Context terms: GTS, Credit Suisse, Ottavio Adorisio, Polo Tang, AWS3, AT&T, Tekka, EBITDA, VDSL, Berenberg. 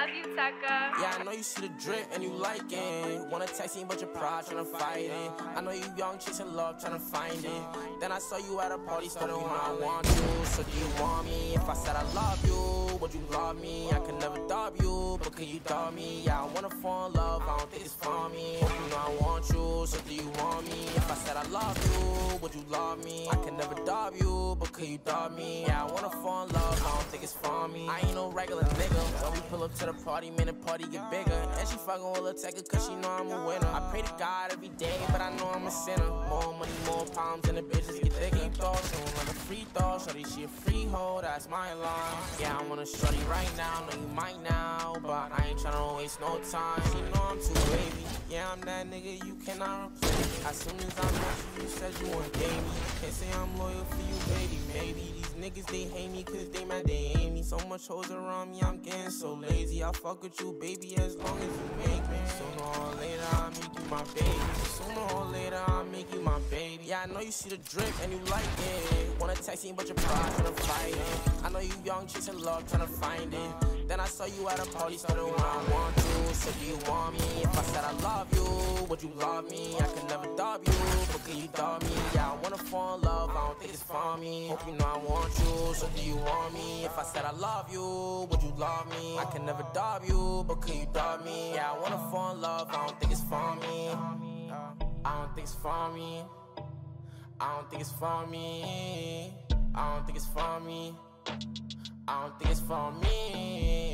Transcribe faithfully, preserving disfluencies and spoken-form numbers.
Love you, Tekka. Yeah, I know you see the drip and you like it. Wanna text me, but you're proud, tryna fight it. I know you young, chasing love, tryna find it. Then I saw you at a party, started when I want you. So do you want me? If I said I love you, would you love me? I could never dub you, but could you dub me? Yeah, I wanna fall in love, I don't think it's for me. Hope you know I want you, so do you want me? If I said I love you, would you love me? I could never dub you, but could you dub me? Yeah, I wanna fall in love, I don't think it's for me. I ain't no regular nigga. When we pull up to the party, man, the party get bigger. And she fucking with a Tekka, cause she know I'm a winner. I pray to God every day, but I know I'm a sinner. More money, more problems, and the bitches get thicker. Keep throwing like a free throw, shorty, she a freehold, that's my alarm. Yeah, I wanna shorty right now, know you might now, but I ain't tryna waste no time. She know I'm too baby. Yeah, I'm that nigga, you cannot replace. As soon as I met you, you said you want baby. Can't say I'm loyal for you, baby, baby. Niggas, they hate me cause they mad, they hate me. So much hoes around me, I'm getting so lazy. I'll fuck with you, baby, as long as you make me. Sooner or later, I'll make you my baby. Sooner or later, I'll make you my baby. Yeah, I know you see the drip and you like it. Wanna text me, but you're pride, tryna fight it. I know you young, chasing love, tryna find it. Then I saw you at a party, started when I want you. So do you want me? If I said I love you, would you love me? I could never dub you, but could you dub me? Yeah, I wanna fall in love, I don't think it's for me. Hope you know I want you, so do you want me? If I said I love you, would you love me? I can never dub you, but could you dub me? Yeah, I wanna fall in love, I don't think it's for me. I don't think it's for me. I don't think it's for me. I don't think it's for me. I don't think it's for me.